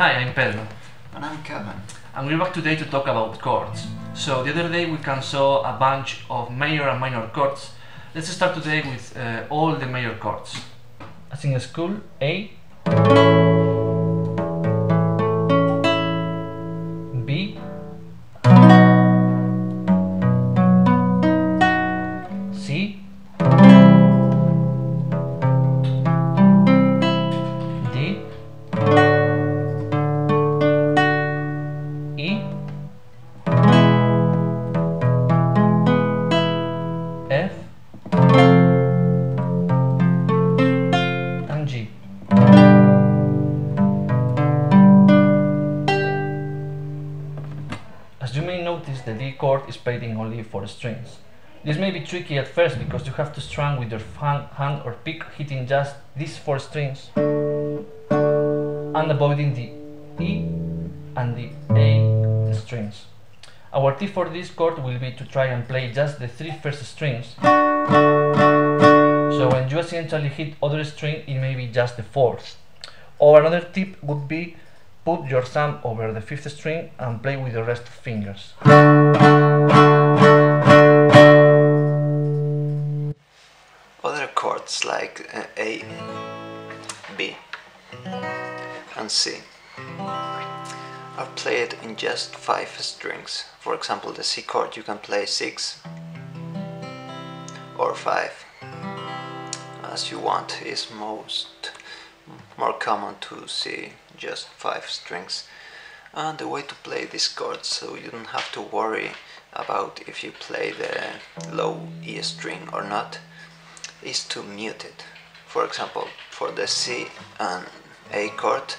Hi, I'm Pedro. And I'm Kevin. And we're back today to talk about chords. So the other day we saw a bunch of major and minor chords. Let's start today with all the major chords. As in school, A, B, C, F and G. As you may notice, the D chord is played in only 4 strings. This may be tricky at first because you have to strum with your hand or pick, hitting just these 4 strings and avoiding the E and the A strings. Our tip for this chord will be to try and play just the 3 first strings, so when you essentially hit other string it may be just the 4th. Or another tip would be put your thumb over the 5th string and play with the rest of fingers. Other chords like A, B and C are played in just 5 strings. For example, the C chord you can play 6 or 5 as you want. Is more common to see just 5 strings. And the way to play this chord, so you don't have to worry about if you play the low E string or not, is to mute it. For example, for the C and A chord,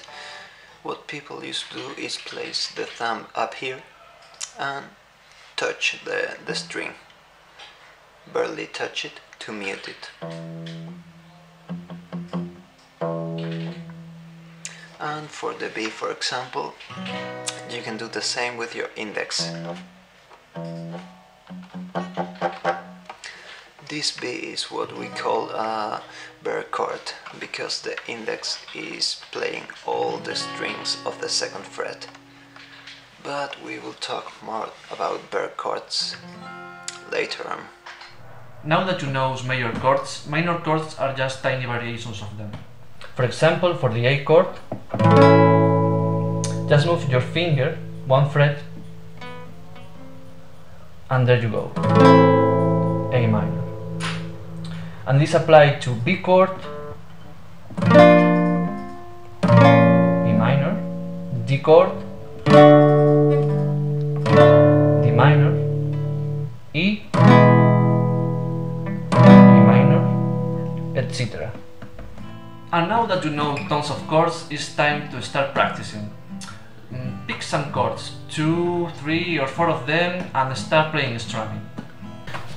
what people used to do is place the thumb up here and touch the string, barely touch it, to mute it. And for the B, for example, you can do the same with your index. This B is what we call a bare chord, because the index is playing all the strings of the 2nd fret. But we will talk more about bare chords later on. Now that you know major chords, minor chords are just tiny variations of them. For example, for the A chord, just move your finger 1 fret and there you go, A minor. And this applies to B chord, B minor, D chord, D minor, E, A minor, etc. And now that you know tons of chords, it's time to start practicing. Pick some chords, 2, 3 or 4 of them, and start playing strumming.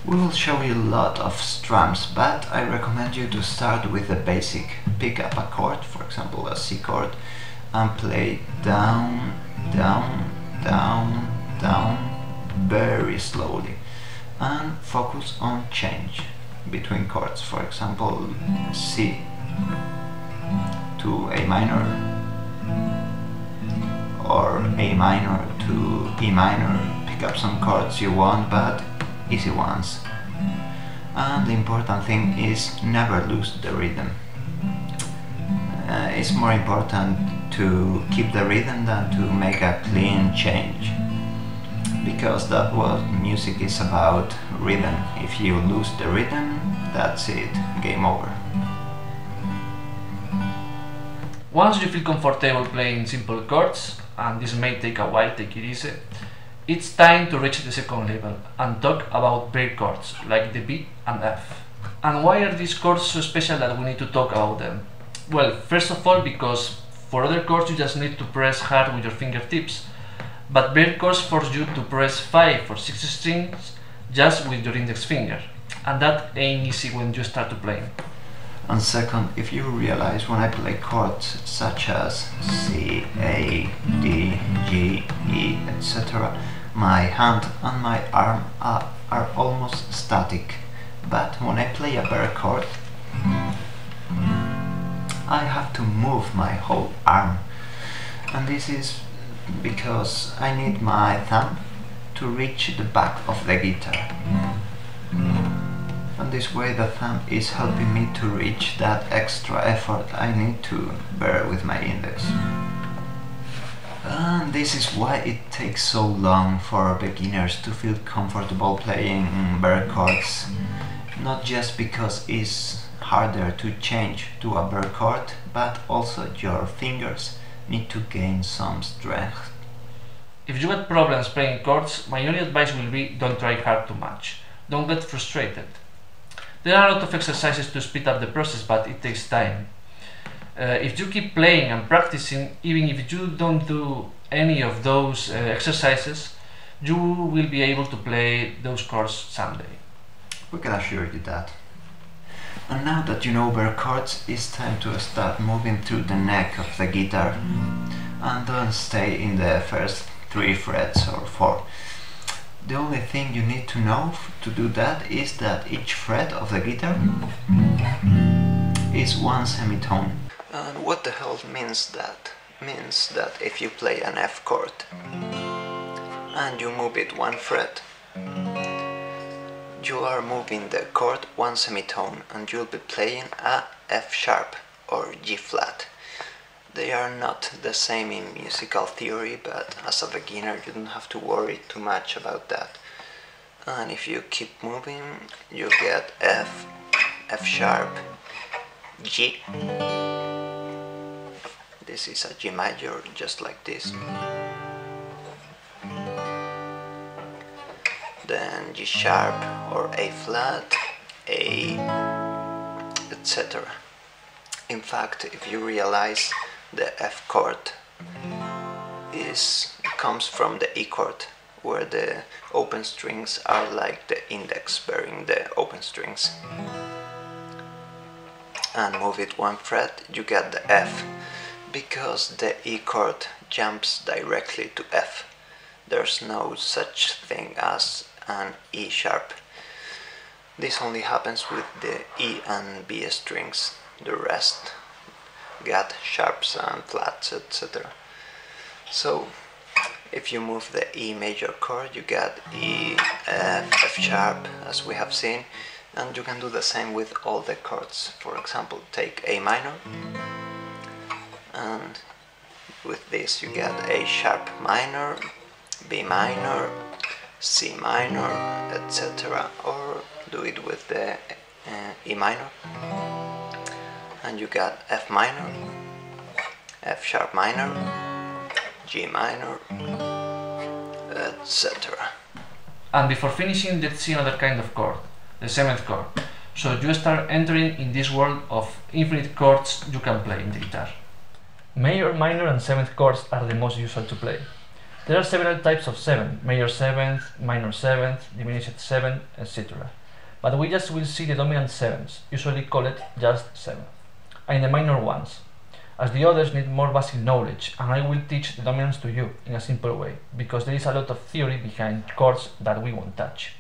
We will show you a lot of strums, but I recommend you to start with the basic. Pick up a chord, for example a C chord, and play down, down, down, down, very slowly. And focus on change between chords, for example C to A minor, or A minor to E minor. Pick up some chords you want, but easy ones. And the important thing is never lose the rhythm. It's more important to keep the rhythm than to make a clean change, because that's what music is about, rhythm. If you lose the rhythm, that's it, game over. Once you feel comfortable playing simple chords, and this may take a while, take it easy, it's time to reach the 2nd level and talk about bare chords, like the B and F. And why are these chords so special that we need to talk about them? Well, first of all, because for other chords you just need to press hard with your fingertips, but bare chords force you to press 5 or 6 strings just with your index finger, and that ain't easy when you start to play. And second, if you realize when I play chords such as C, A, D, G, E, etc., my hand and my arm are almost static, but when I play a bare chord I have to move my whole arm, and this is because I need my thumb to reach the back of the guitar, and this way the thumb is helping me to reach that extra effort I need to bear with my index. And this is why it takes so long for beginners to feel comfortable playing bare chords, not just because it's harder to change to a bare chord, but also your fingers need to gain some strength. If you get problems playing chords, my only advice will be don't try hard too much. Don't get frustrated. There are a lot of exercises to speed up the process, but it takes time. If you keep playing and practicing, even if you don't do any of those exercises, you will be able to play those chords someday. We can assure you that. And now that you know bare chords, it's time to start moving through the neck of the guitar, and don't stay in the first 3 frets or 4. The only thing you need to know to do that is that each fret of the guitar is 1 semitone. And what the hell means that? Means that if you play an F chord and you move it 1 fret, you are moving the chord 1 semitone and you'll be playing a F sharp or G flat. They are not the same in musical theory, but as a beginner you don't have to worry too much about that. And if you keep moving, you get F, F sharp, G. This is a G major, just like this. Then G sharp or A flat, A, etc. In fact, if you realize, the F chord comes from the E chord, where the open strings are like the index bearing the open strings. And move it 1 fret, you get the F. Because the E chord jumps directly to F, there's no such thing as an E sharp. This only happens with the E and B strings. The rest get sharps and flats, etc. So if you move the E major chord, you get E, F, F sharp, as we have seen, and you can do the same with all the chords. For example, take A minor, and with this you get A sharp minor, B minor, C minor, etc. Or do it with the E minor, and you get F minor, F sharp minor, G minor, etc. And before finishing, let's see another kind of chord, the 7th chord, so you start entering in this world of infinite chords you can play in the guitar. Major, minor and 7th chords are the most usual to play. There are several types of 7, major 7th, minor 7th, diminished 7th, etc. But we just will see the dominant 7ths, usually called just 7th, and the minor ones, as the others need more basic knowledge, and I will teach the dominants to you in a simple way, because there is a lot of theory behind chords that we won't touch.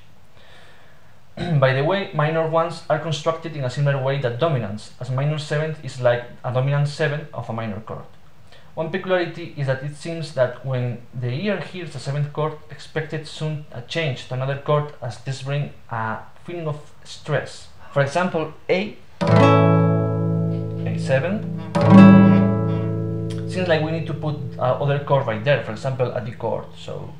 By the way, minor ones are constructed in a similar way that dominants, as minor 7th is like a dominant 7th of a minor chord. One peculiarity is that it seems that when the ear hears the 7th chord, expected soon a change to another chord, as this brings a feeling of stress. For example, A, A7, seems like we need to put another chord right there, for example, a D chord, so...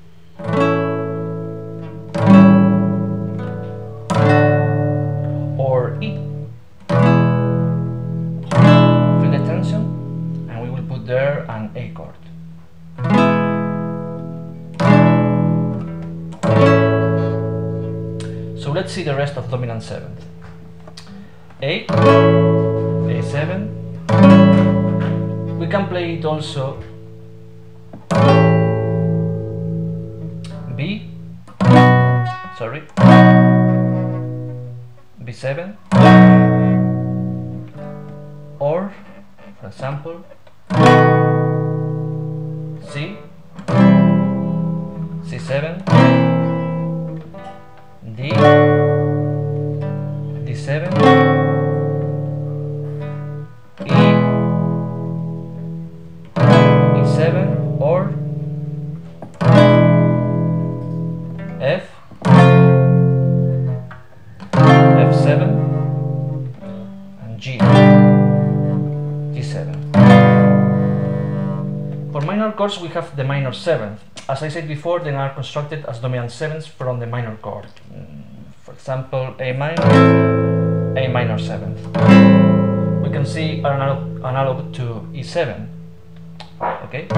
Let's see the rest of dominant 7th. A, A7. We can play it also. B, sorry. B7. Or, for example, C, C7. D, D7, E, E7, G, G7. For minor chords we have the minor 7th. As I said before, they are constructed as dominant 7ths from the minor chord. For example, A minor 7th. We can see analog to E7. Okay, A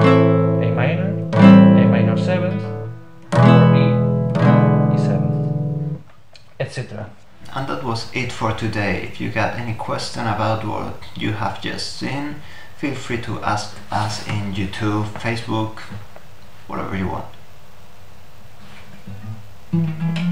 minor 7th, E, E7, etc. And that was it for today. If you got any question about what you have just seen, feel free to ask us in YouTube, Facebook, whatever you want.